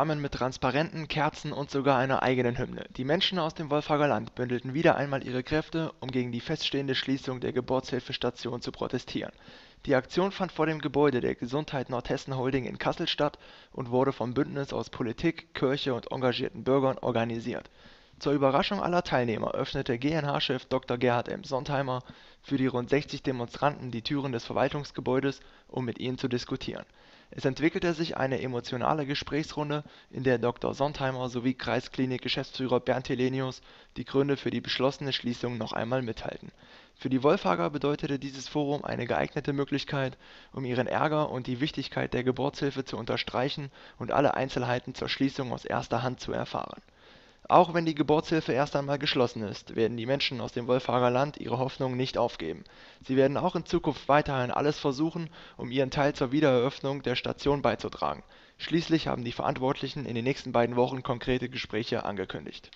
Rahmen mit Transparenten, Kerzen und sogar einer eigenen Hymne. Die Menschen aus dem Wolfhager Land bündelten wieder einmal ihre Kräfte, um gegen die feststehende Schließung der Geburtshilfestation zu protestieren. Die Aktion fand vor dem Gebäude der Gesundheit Nordhessen Holding in Kassel statt und wurde vom Bündnis aus Politik, Kirche und engagierten Bürgern organisiert. Zur Überraschung aller Teilnehmer öffnete GNH-Chef Dr. Gerhard M. Sontheimer für die rund 60 Demonstranten die Türen des Verwaltungsgebäudes, um mit ihnen zu diskutieren. Es entwickelte sich eine emotionale Gesprächsrunde, in der Dr. Sontheimer sowie Kreisklinik-Geschäftsführer Bernd Helenius die Gründe für die beschlossene Schließung noch einmal mitteilten. Für die Wolfhager bedeutete dieses Forum eine geeignete Möglichkeit, um ihren Ärger und die Wichtigkeit der Geburtshilfe zu unterstreichen und alle Einzelheiten zur Schließung aus erster Hand zu erfahren. Auch wenn die Geburtshilfe erst einmal geschlossen ist, werden die Menschen aus dem Wolfhager Land ihre Hoffnung nicht aufgeben. Sie werden auch in Zukunft weiterhin alles versuchen, um ihren Teil zur Wiedereröffnung der Station beizutragen. Schließlich haben die Verantwortlichen in den nächsten beiden Wochen konkrete Gespräche angekündigt.